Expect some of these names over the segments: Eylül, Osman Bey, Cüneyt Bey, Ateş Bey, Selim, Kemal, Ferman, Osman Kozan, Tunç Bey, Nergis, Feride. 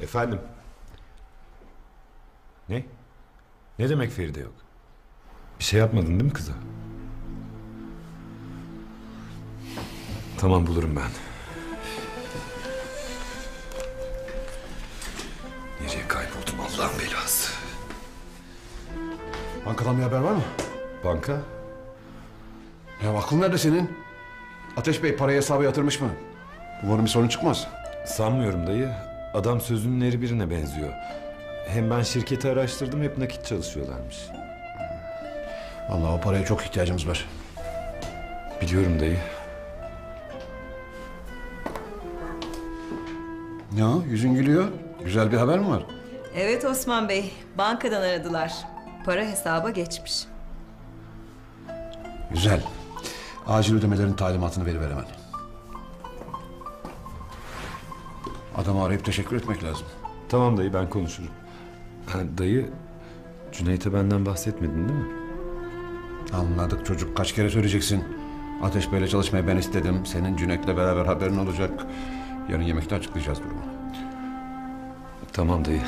Efendim? Ne? Ne demek Feride yok? Bir şey yapmadın değil mi kıza? Tamam, bulurum ben. Nereye kayboldum Allah'ın belası? Bankadan bir haber var mı? Banka? Ya aklın nerede senin? Ateş Bey parayı hesaba yatırmış mı? Umarım bir sorun çıkmaz. Sanmıyorum dayı. Adam sözünün eri birine benziyor. Hem ben şirketi araştırdım, hep nakit çalışıyorlarmış. Vallahi o paraya çok ihtiyacımız var. Biliyorum dayı. Ya yüzün gülüyor. Güzel bir haber mi var? Evet Osman Bey. Bankadan aradılar. Para hesaba geçmiş. Güzel. Acil ödemelerin talimatını veriver hemen. Adamı arayıp teşekkür etmek lazım. Tamam dayı, ben konuşurum. Ha, dayı, Cüneyt'e benden bahsetmedin değil mi? Anladık çocuk. Kaç kere söyleyeceksin? Ateş Bey'le çalışmayı ben istedim. Senin Cüneyt'le beraber haberin olacak. Yarın yemekte açıklayacağız durumu. Tamam dayı.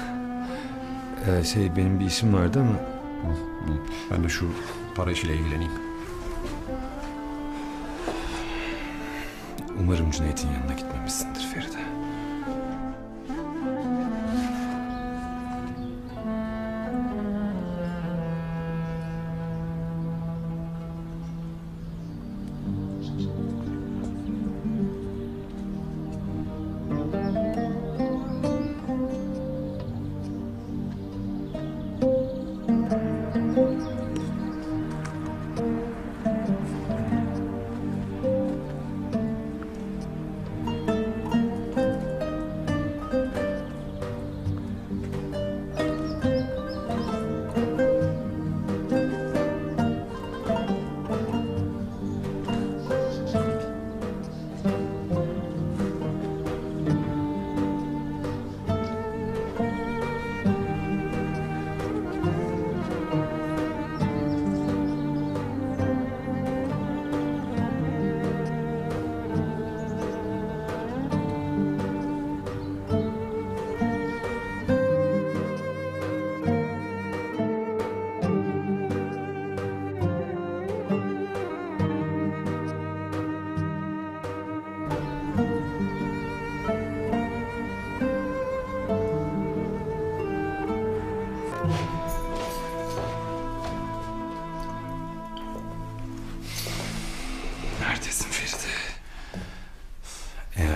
Benim bir işim vardı ama... Ben de şu para işiyle ilgileneyim. Umarım Cüneyt'in yanına gitmemişsindir Feride.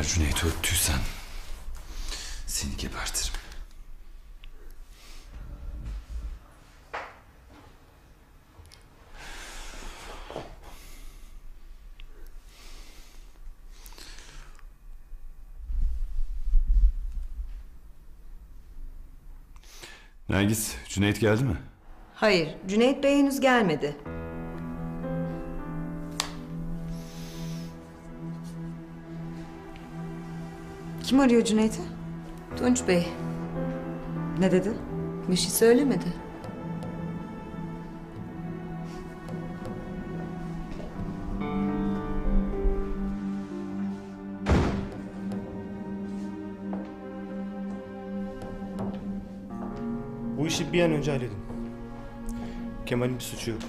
Cüneyt'i öptüysen seni gebertirim. Nergis, Cüneyt geldi mi? Hayır, Cüneyt Bey henüz gelmedi. Kim arıyor Cüneyt'i? Tunç Bey. Ne dedi? Bir şey söylemedi. Bu işi bir an önce halledin. Kemal'in bir suçu yok.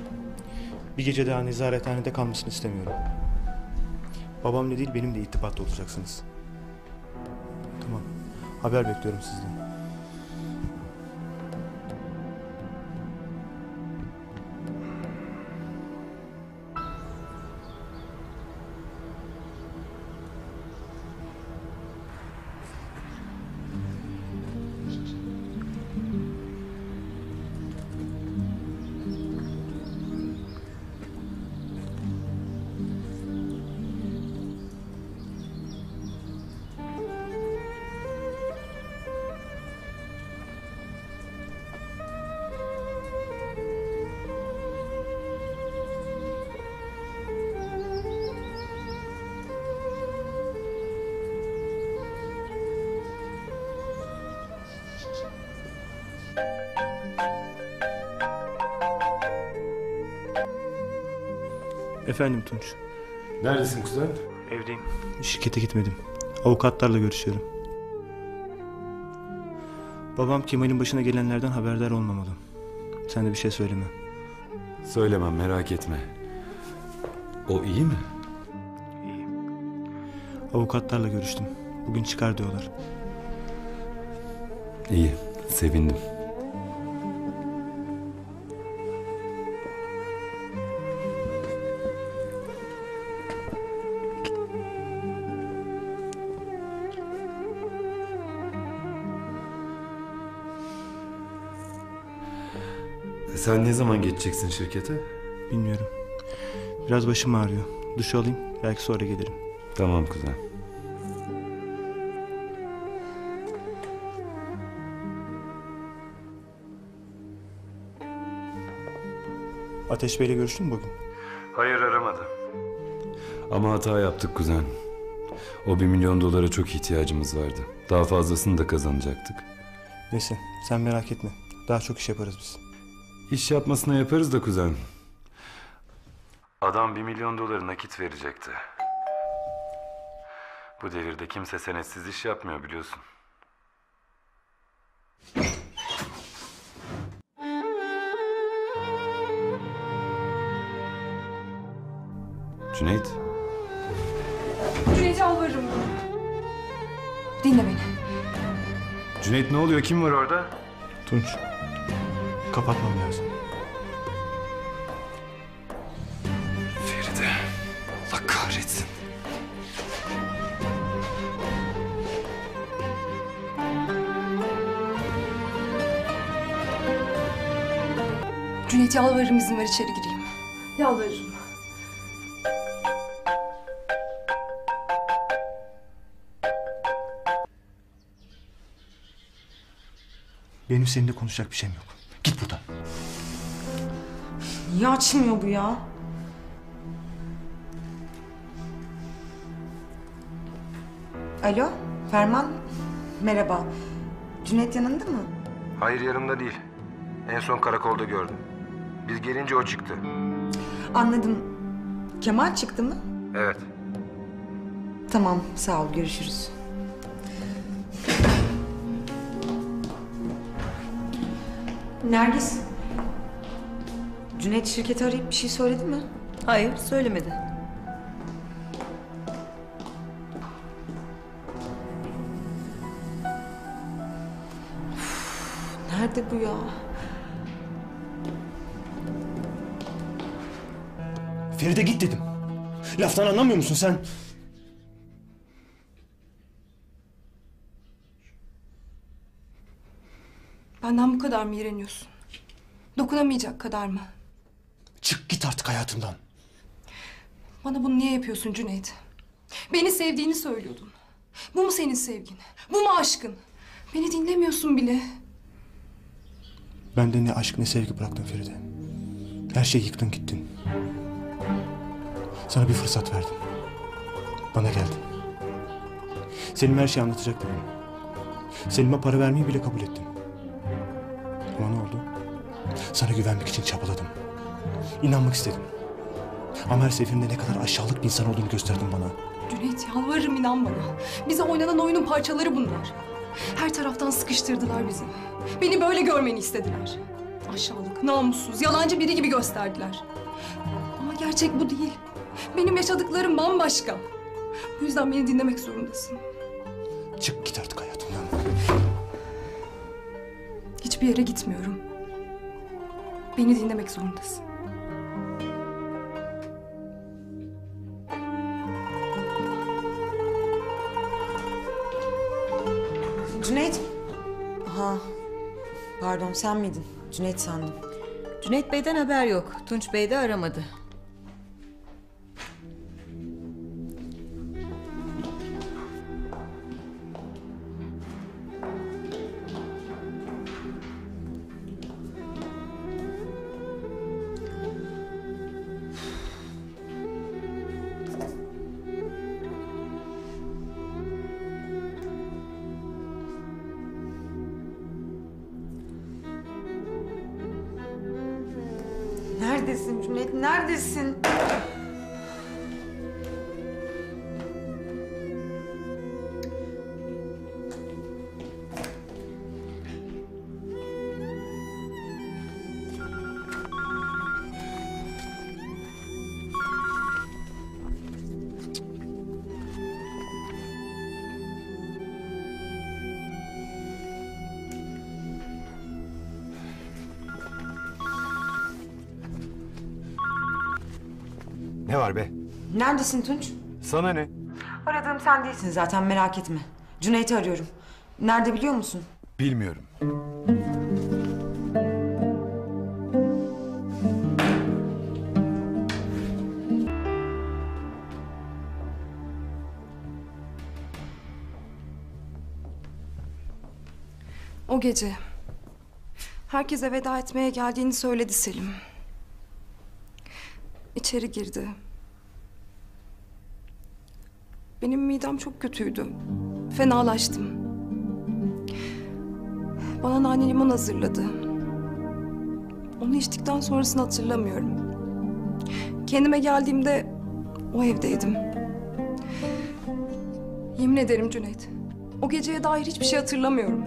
Bir gece daha nezarethanede kalmasını istemiyorum. Babamla değil, benimle irtibatta olacaksınız. Haber bekliyorum sizden. Efendim Tunç. Neredesin kuzen? Evdeyim. Şirkete gitmedim. Avukatlarla görüşüyorum. Babam Kemal'in başına gelenlerden haberdar olmamalı. Sen de bir şey söyleme. Söylemem, merak etme. O iyi mi? İyi. Avukatlarla görüştüm. Bugün çıkar diyorlar. İyi, sevindim. Sen ne zaman geçeceksin şirkete? Bilmiyorum. Biraz başım ağrıyor. Duş alayım, belki sonra gelirim. Tamam kuzen. Ateş Bey'le görüştün mü bugün? Hayır, aramadı. Ama hata yaptık kuzen. O $1 milyon çok ihtiyacımız vardı. Daha fazlasını da kazanacaktık. Neyse, sen merak etme. Daha çok iş yaparız biz. İş yapmasına yaparız da kuzen. Adam $1 milyon nakit verecekti. Bu devirde kimse senetsiz iş yapmıyor biliyorsun. Cüneyt. Cüneyt, alvarım. Dinle beni. Cüneyt, ne oluyor? Kim var orada? Tunç. Kapatmam lazım. Feride. Allah kahretsin. Cüneyt, yalvarırım izin ver içeri gireyim. Yalvarırım. Benim seninle konuşacak bir şeyim yok. Git buradan. Niye açmıyor bu ya? Alo, Ferman. Merhaba. Cüneyt yanında mı? Hayır, yanımda değil. En son karakolda gördüm. Biz gelince o çıktı. Anladım. Kemal çıktı mı? Evet. Tamam, sağ ol. Görüşürüz. Nergis, Cüneyt şirketi arayıp bir şey söyledi mi? Hayır, söylemedi. Uf, nerede bu ya? Feride, git dedim. Laftan anlamıyor musun sen? Benden bu kadar mı iğreniyorsun? Dokunamayacak kadar mı? Çık git artık hayatımdan. Bana bunu niye yapıyorsun Cüneyt? Beni sevdiğini söylüyordun. Bu mu senin sevgin? Bu mu aşkın? Beni dinlemiyorsun bile. Bende ne aşk ne sevgi bıraktın Feride. Her şeyi yıktın gittin. Sana bir fırsat verdim. Bana geldin. Selim her şeyi anlatacaktı bana. Selim'e para vermeyi bile kabul ettim. Ama ne oldu? Sana güvenmek için çabaladım. İnanmak istedim. Ama her seferinde ne kadar aşağılık bir insan olduğunu gösterdin bana. Cüneyt, yalvarırım inan bana. Bize oynanan oyunun parçaları bunlar. Her taraftan sıkıştırdılar bizi. Beni böyle görmeni istediler. Aşağılık, namussuz, yalancı biri gibi gösterdiler. Ama gerçek bu değil. Benim yaşadıklarım bambaşka. Bu yüzden beni dinlemek zorundasın. Çık git artık hayatımdan. Hiçbir yere gitmiyorum. Beni dinlemek zorundasın. Cüneyt. Aha. Pardon, sen miydin? Cüneyt sandım. Cüneyt Bey'den haber yok. Tunç Bey de aramadı. Neredesin Cüneyt? Neredesin? Ne var be? Neredesin Tunç? Sana ne? Aradığım sen değilsin zaten, merak etme. Cüneyt'i arıyorum. Nerede biliyor musun? Bilmiyorum. O gece herkese veda etmeye geldiğini söyledi Selim. İçeri girdi. Benim midem çok kötüydü. Fenalaştım. Bana nane limon hazırladı. Onu içtikten sonrasını hatırlamıyorum. Kendime geldiğimde o evdeydim. Yemin ederim Cüneyt, o geceye dair hiçbir şey hatırlamıyorum.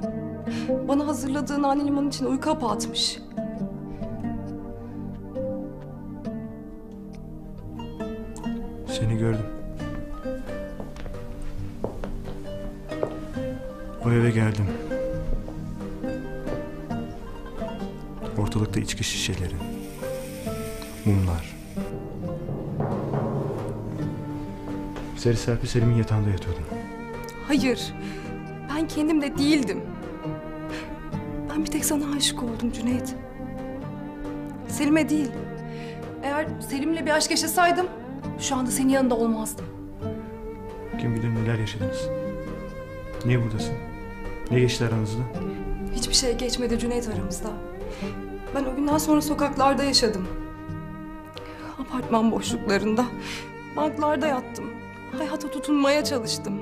Bana hazırladığı nane limonun içine uyku hapı atmış. Seni gördüm. O eve geldim. Ortalıkta içki şişeleri, mumlar. Seri serpi Selim'in yatağında yatıyordum. Hayır, ben kendim de değildim. Ben bir tek sana aşık oldum Cüneyt. Selim'e değil. Eğer Selim'le bir aşk yaşasaydım, şu anda senin yanında olmazdım. Kim bilir neler yaşadınız. Niye buradasın? Ne geçti aranızda? Hiçbir şey geçmedi Cüneyt aramızda. Ben o günden sonra sokaklarda yaşadım. Apartman boşluklarında, banklarda yattım. Hayata tutunmaya çalıştım.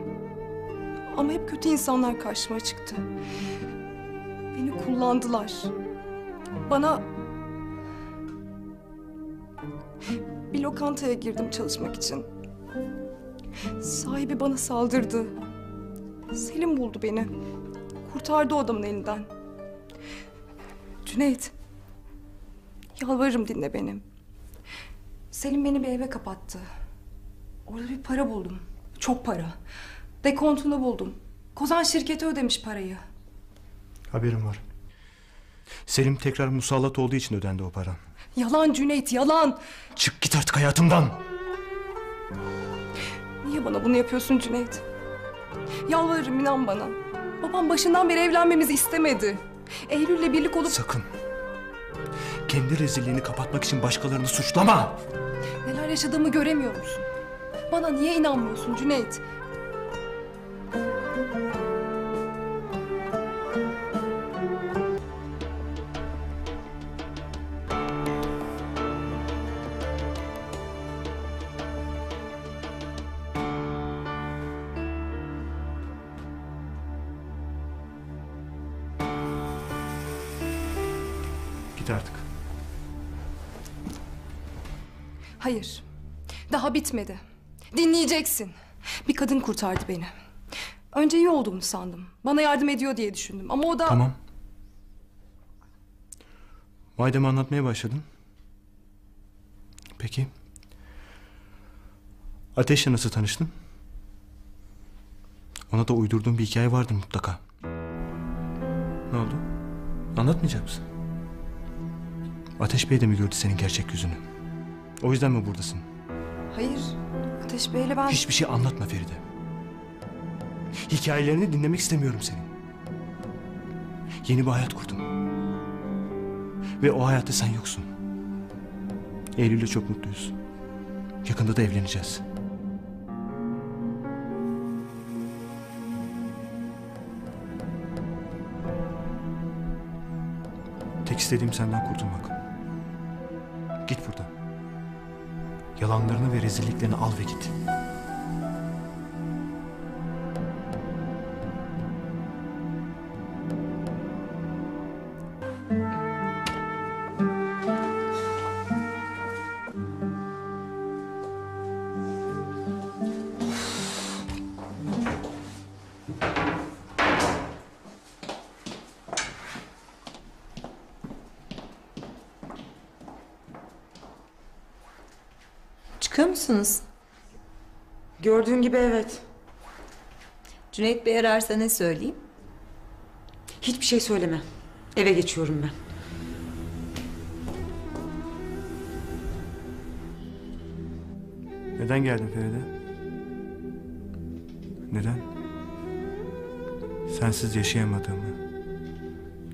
Ama hep kötü insanlar karşıma çıktı. Beni kullandılar. Bana... Bir lokantaya girdim çalışmak için. Sahibi bana saldırdı. Selim buldu beni. Kurtardı o adamın elinden. Cüneyt, yalvarırım dinle beni. Selim beni bir eve kapattı. Orada bir para buldum. Çok para. Dekontunu buldum. Kozan şirketi ödemiş parayı. Haberim var. Selim tekrar musallat olduğu için ödendi o para. Yalan Cüneyt, yalan. Çık git artık hayatımdan. Niye bana bunu yapıyorsun Cüneyt? Yalvarırım, inan bana. Babam başından beri evlenmemizi istemedi. Eylül'le birlik olup... Sakın. Kendi rezilliğini kapatmak için başkalarını suçlama. Neler yaşadığımı göremiyor musun? Bana niye inanmıyorsun Cüneyt? Artık. Hayır. Daha bitmedi. Dinleyeceksin. Bir kadın kurtardı beni. Önce iyi olduğumu sandım. Bana yardım ediyor diye düşündüm ama o da... Tamam. Madem anlatmaya başladın. Peki. Ateş'le nasıl tanıştın? Ona da uydurduğun bir hikaye vardı mutlaka. Ne oldu? Anlatmayacak mısın? Ateş Bey de mi gördü senin gerçek yüzünü? O yüzden mi buradasın? Hayır, Ateş Bey'le ben... Hiçbir şey anlatma Feride. Hikayelerini dinlemek istemiyorum senin. Yeni bir hayat kurdum. Ve o hayatta sen yoksun. Eylül'le çok mutluyuz. Yakında da evleneceğiz. Tek istediğim senden kurtulmak. Git buradan. Yalanlarını ve rezilliklerini al ve git. Çıkıyor musunuz? Gördüğün gibi evet. Cüneyt Bey ararsa ne söyleyeyim? Hiçbir şey söyleme. Eve geçiyorum ben. Neden geldin Feride? Neden? Sensiz yaşayamadığımı,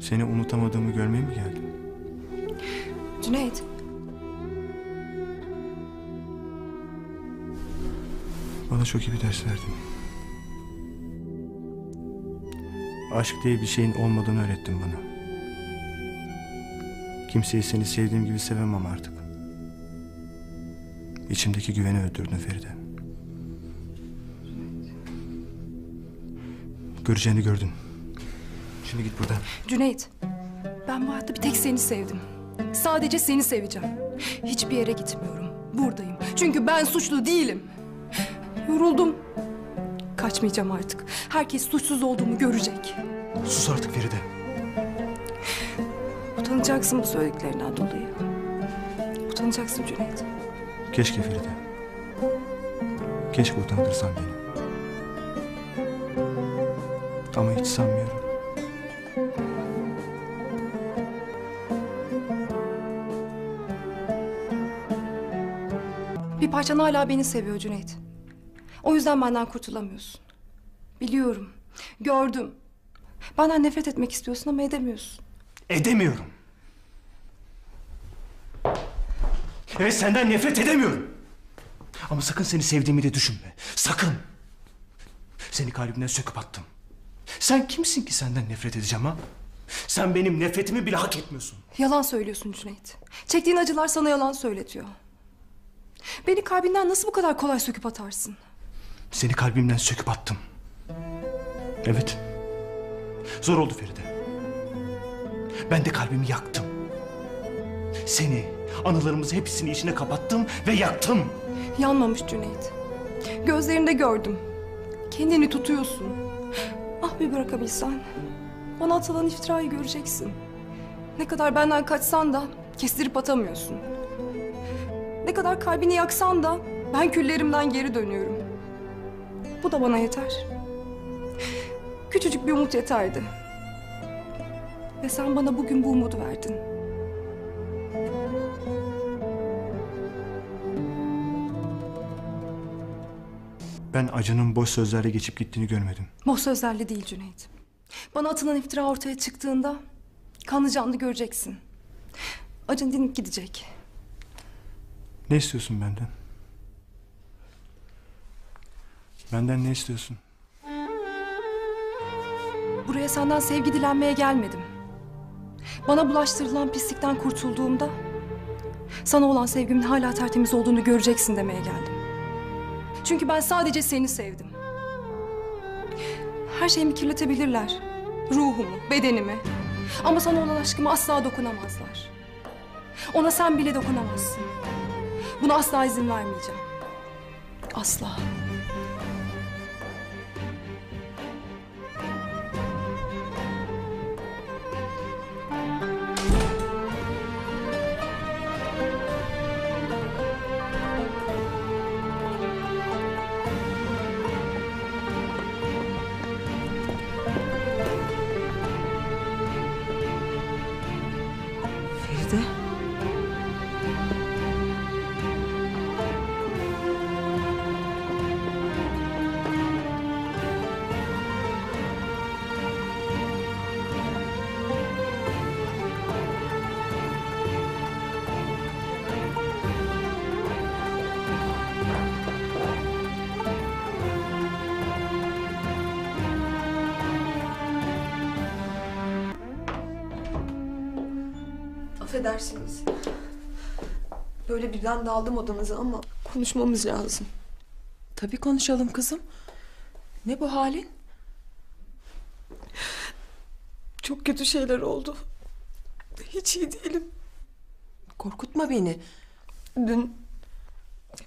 seni unutamadığımı görmeye mi geldin? Cüneyt. Bana çok iyi bir ders verdin. Aşk diye bir şeyin olmadığını öğrettin bana. Kimseyi seni sevdiğim gibi sevemem artık. İçimdeki güveni öldürdün Feride. Göreceğini gördün. Şimdi git buradan. Cüneyt, ben bu hayatta bir tek seni sevdim. Sadece seni seveceğim. Hiçbir yere gitmiyorum. Buradayım. Çünkü ben suçlu değilim. Yoruldum. Kaçmayacağım artık. Herkes suçsuz olduğumu görecek. Sus artık Feride. Utanacaksın bu söylediklerinden dolayı. Utanacaksın Cüneyt. Keşke Feride. Keşke utandırsan beni. Ama hiç sanmıyorum. Bir parçan hala beni seviyor Cüneyt. O yüzden benden kurtulamıyorsun. Biliyorum. Gördüm. Benden nefret etmek istiyorsun ama edemiyorsun. Edemiyorum. Evet, senden nefret edemiyorum. Ama sakın seni sevdiğimi de düşünme. Sakın. Seni kalbimden söküp attım. Sen kimsin ki senden nefret edeceğim ha? Sen benim nefretimi bile hak etmiyorsun. Yalan söylüyorsun Cüneyt. Çektiğin acılar sana yalan söyletiyor. Beni kalbinden nasıl bu kadar kolay söküp atarsın? Seni kalbimden söküp attım. Evet. Zor oldu Feride. Ben de kalbimi yaktım. Seni, anılarımızı hepsini içine kapattım ve yaktım. Yanmamış Cüneyt. Gözlerinde gördüm. Kendini tutuyorsun. Ah bir bırakabilsen. Bana atılan iftirayı göreceksin. Ne kadar benden kaçsan da kestirip atamıyorsun. Ne kadar kalbini yaksan da ben küllerimden geri dönüyorum. Bu da bana yeter. Küçücük bir umut yeterdi. Ve sen bana bugün bu umudu verdin. Ben acının boş sözlerle geçip gittiğini görmedim. Boş sözlerle değil Cüneyt. Bana atılan iftira ortaya çıktığında kanlı canlı göreceksin. Acın dinip gidecek. Ne istiyorsun benden? Benden ne istiyorsun? Buraya senden sevgi dilenmeye gelmedim. Bana bulaştırılan pislikten kurtulduğumda sana olan sevgimin hala tertemiz olduğunu göreceksin demeye geldim. Çünkü ben sadece seni sevdim. Her şeyimi kirletebilirler. Ruhumu, bedenimi. Ama sana olan aşkıma asla dokunamazlar. Ona sen bile dokunamazsın. Buna asla izin vermeyeceğim. Asla. Affedersiniz. Böyle birden daldım odanıza ama konuşmamız lazım. Tabii konuşalım kızım. Ne bu halin? Çok kötü şeyler oldu. Hiç iyi değilim. Korkutma beni. Dün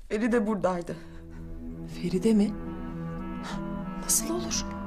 Feride buradaydı. Feride mi? Nasıl olur?